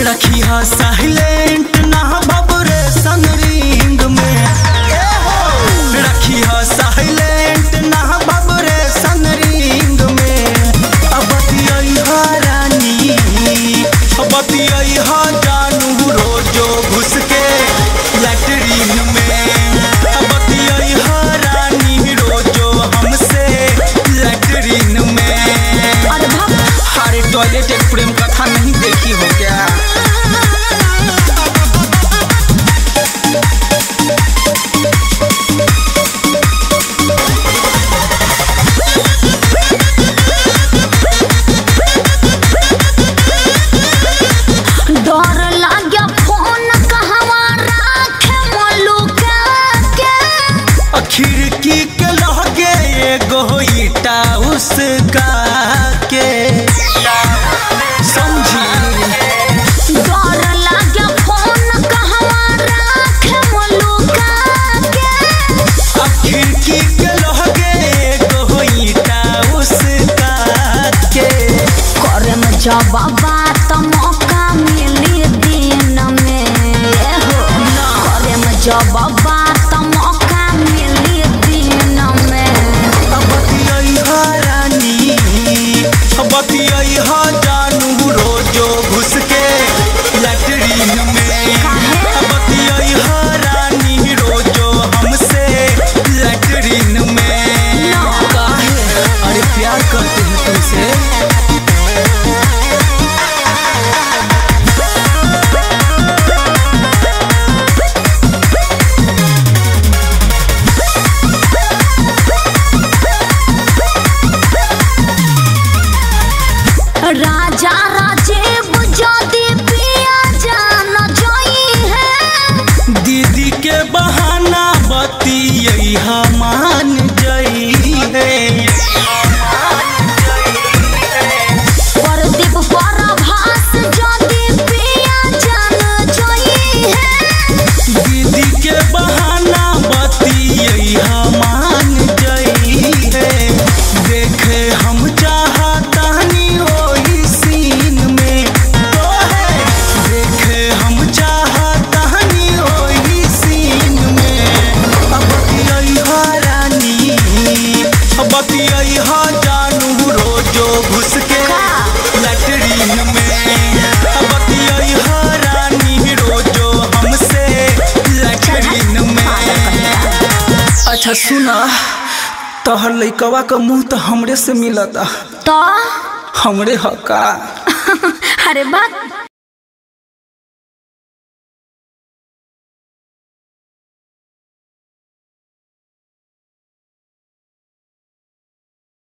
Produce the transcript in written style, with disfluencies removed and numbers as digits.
रखिया साइलेंट ना बबरे संग में, रखिया साइलेंट ना बबरे संग में। अब बतियाई हा रानी, अब बतियाई हा जानू रोजो घुस के लैटरीन में, अब बतियाई हा रानी रोजो हमसे लैटरीन में। हर टॉयलेट एक प्रेम कथा नहीं देखी हो क्या? खिड़की के लगे एगो ईटा उसका के समझी खिड़की के लगे एगो ईटा उसका के करे में जवाबा तो मौका मिली दिन में करे में जवाबा तो मौका मिली राजा राजेब जदी पिया जान जोई है दीदी के बहाना बतियाई मान जई है। परदीप परभास जदी पिया जान जोई है दीदी के बहाना बतियाई मान जई है। देखे हम अच्छा सुना तोहर लइकवा का मुँह तो हमरे से मिला था तो हमरे हका अरे बात।